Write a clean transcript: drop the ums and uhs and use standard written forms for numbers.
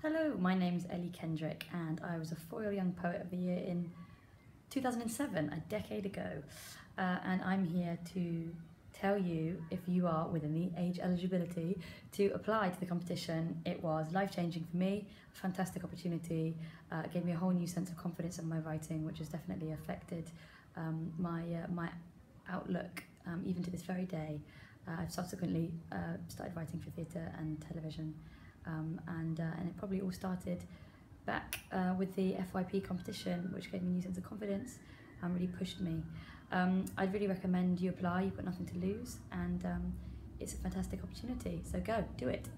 Hello, my name's Ellie Kendrick and I was a Foyle Young Poet of the Year in 2007, a decade ago, and I'm here to tell you if you are within the age eligibility to apply to the competition. It was life-changing for me, a fantastic opportunity, it gave me a whole new sense of confidence in my writing, which has definitely affected my outlook even to this very day. I've subsequently started writing for theatre and television, and it probably all started back with the FYP competition, which gave me a new sense of confidence and really pushed me. I'd really recommend you apply. You've got nothing to lose, and it's a fantastic opportunity, so go, do it.